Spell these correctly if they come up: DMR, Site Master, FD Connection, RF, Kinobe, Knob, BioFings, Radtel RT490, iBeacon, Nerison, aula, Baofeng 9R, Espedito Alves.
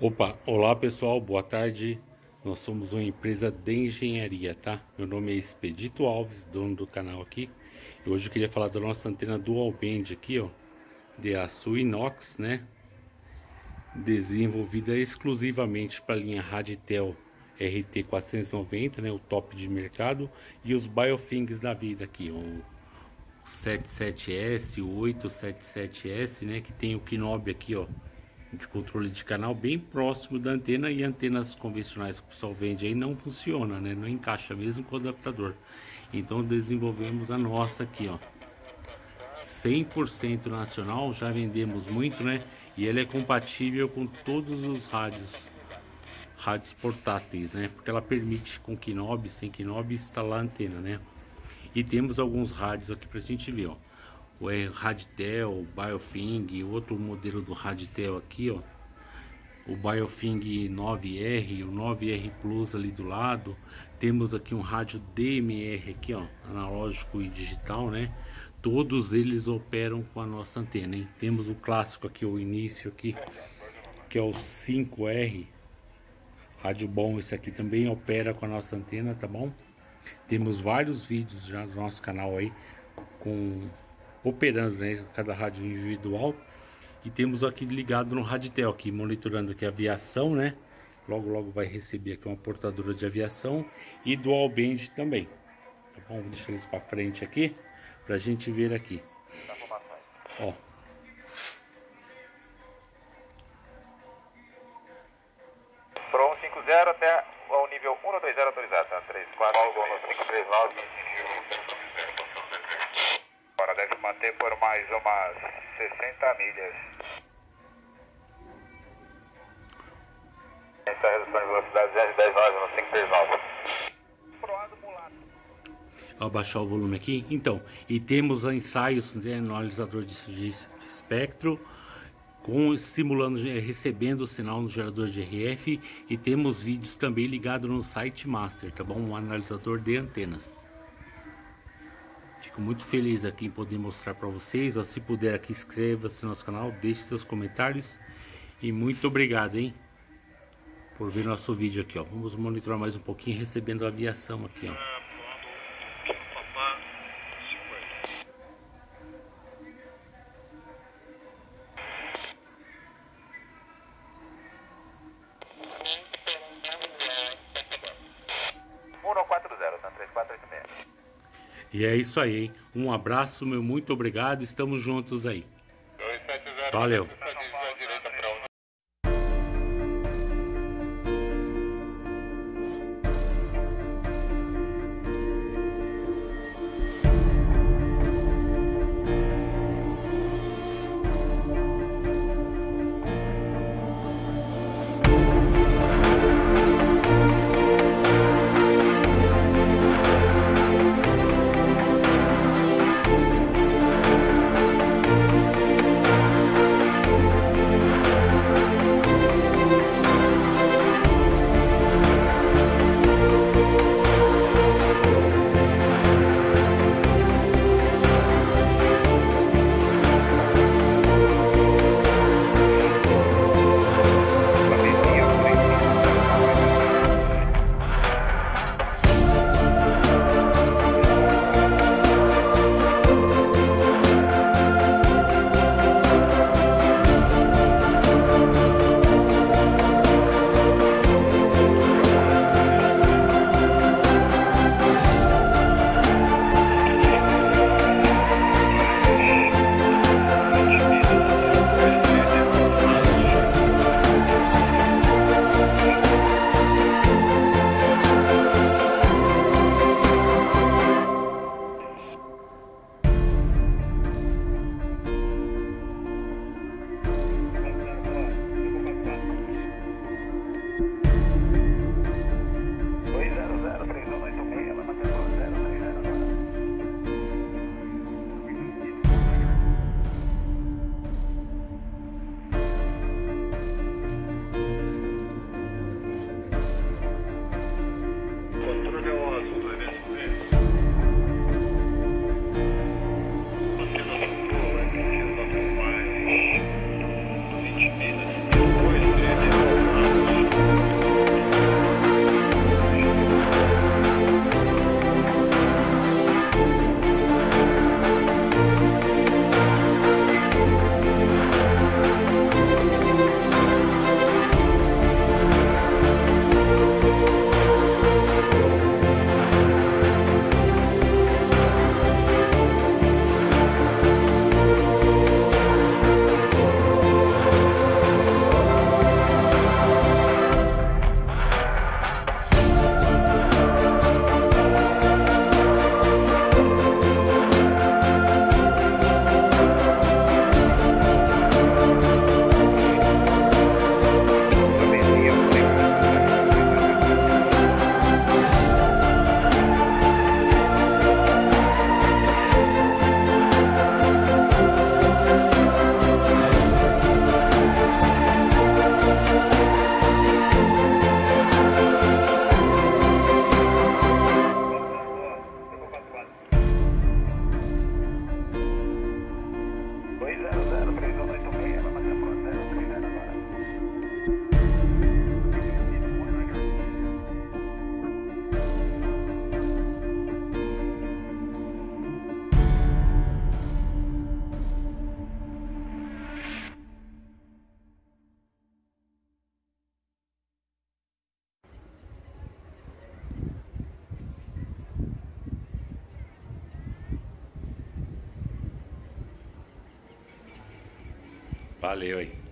Opa, olá pessoal, boa tarde. Nós somos uma empresa de engenharia, tá? Meu nome é Espedito Alves, dono do canal aqui. E hoje eu queria falar da nossa antena dual band aqui, ó, de aço inox, né? Desenvolvida exclusivamente para a linha Radtel RT490, né? O top de mercado. E os BioFings da vida aqui, o 77S, o 877S, né? Que tem o Kinobe aqui, ó, de controle de canal bem próximo da antena, e antenas convencionais que o pessoal vende aí não funciona, né? Não encaixa mesmo com o adaptador. Então desenvolvemos a nossa aqui, ó, 100% nacional, já vendemos muito, né? E ela é compatível com todos os rádios portáteis, né? Porque ela permite com Knob, sem Knob, instalar a antena, né? E temos alguns rádios aqui pra gente ver, ó. O Radtel, Baofeng, outro modelo do Radtel aqui, ó, o Baofeng 9R, o 9R Plus ali do lado. Temos aqui um rádio DMR aqui, ó, analógico e digital, né? Todos eles operam com a nossa antena, hein? Temos o clássico aqui, o início aqui, que é o 5R, rádio bom, esse aqui também opera com a nossa antena, tá bom? Temos vários vídeos já do nosso canal aí, com... operando, né, cada rádio individual. E temos aqui ligado no Radtel aqui, monitorando aqui a aviação, né? Logo logo vai receber aqui uma portadora de aviação e dual band também, tá bom? Vou deixar eles para frente aqui pra gente ver aqui, ó. Pro 150 até ao nível 120 autorizado, tá? 34 deve manter por mais umas 60 milhas. Está reduzindo a velocidade de 10 horas, 539. Abaixar o volume aqui. Então, e temos ensaios de analisador de espectro, simulando, recebendo o sinal no gerador de RF. E temos vídeos também ligados no Site Master, tá bom? Um analisador de antenas. Fico muito feliz aqui em poder mostrar para vocês, ó. Se puder aqui, inscreva-se no nosso canal, deixe seus comentários e muito obrigado, hein, por ver nosso vídeo aqui, ó. Vamos monitorar mais um pouquinho, recebendo a aviação aqui, ó. E é isso aí, hein? Um abraço, meu, muito obrigado, estamos juntos aí. 270, valeu. Valeu aí.